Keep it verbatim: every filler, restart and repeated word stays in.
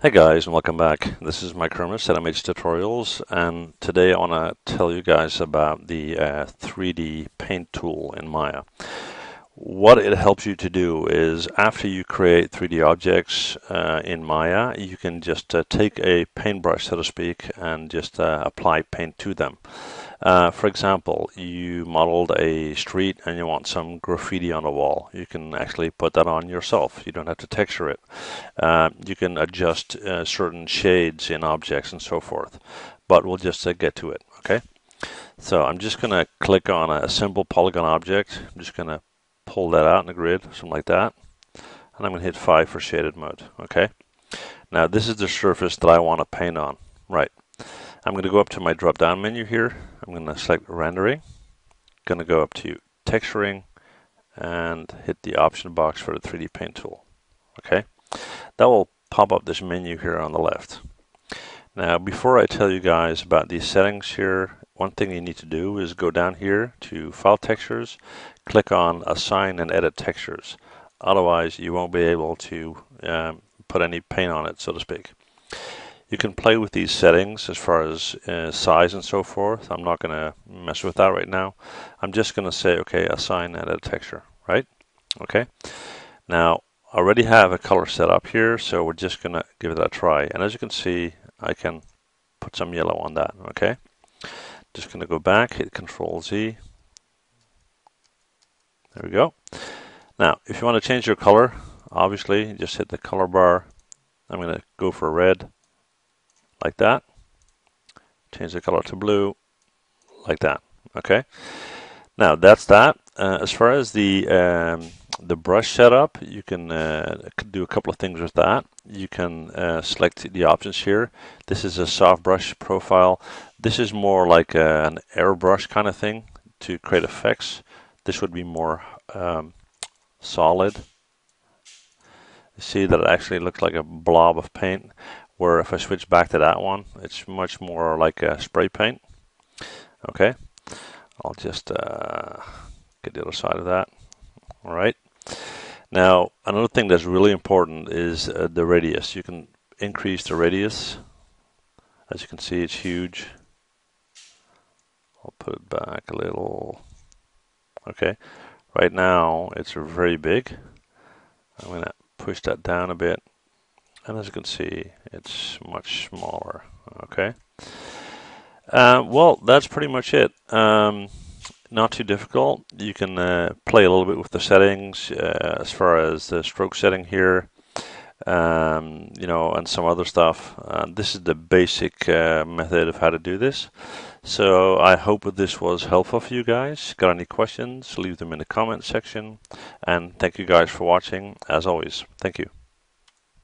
Hey guys, and welcome back. This is Mike Kermis at M H Tutorials, and today I want to tell you guys about the uh, three D paint tool in Maya. What it helps you to do is, after you create three D objects uh, in Maya, you can just uh, take a paintbrush, so to speak, and just uh, apply paint to them. Uh, for example, you modeled a street and you want some graffiti on the wall. You can actually put that on yourself. You don't have to texture it. Uh, you can adjust uh, certain shades in objects and so forth. But we'll just uh, get to it, okay? So I'm just going to click on a simple polygon object. I'm just going to pull that out in the grid, something like that. And I'm going to hit five for shaded mode, okay? Now this is the surface that I want to paint on, right? I'm going to go up to my drop-down menu here. I'm going to select rendering. Going to go up to texturing and hit the option box for the three D paint tool. Okay, that will pop up this menu here on the left. Now, before I tell you guys about these settings here, one thing you need to do is go down here to File Textures, click on Assign and Edit Textures. Otherwise, you won't be able to um, put any paint on it, so to speak. You can play with these settings as far as uh, size and so forth. I'm not going to mess with that right now. I'm just going to say, okay, assign and edit texture, right? Okay. Now, I already have a color set up here, so we're just going to give it a try. And as you can see, I can put some yellow on that, okay? Just going to go back, hit control Z. There we go. Now, if you want to change your color, obviously, just hit the color bar. I'm going to go for red. Like that. Change the color to blue, like that. Okay. Now that's that. Uh, as far as the um, the brush setup, you can uh, do a couple of things with that. You can uh, select the options here. This is a soft brush profile. This is more like a, an airbrush kind of thing to create effects. This would be more um, solid. You see that it actually looks like a blob of paint. Where if I switch back to that one, it's much more like a spray paint. Okay, I'll just uh, get the other side of that. All right. Now, another thing that's really important is uh, the radius. You can increase the radius. As you can see, it's huge. I'll put it back a little. Okay, right now it's very big. I'm gonna push that down a bit. And as you can see, it's much smaller, okay? Uh, well, that's pretty much it. Um, not too difficult. You can uh, play a little bit with the settings uh, as far as the stroke setting here, um, you know, and some other stuff. Uh, this is the basic uh, method of how to do this. So I hope this was helpful for you guys. Got any questions, leave them in the comment section. And thank you guys for watching, as always. Thank you.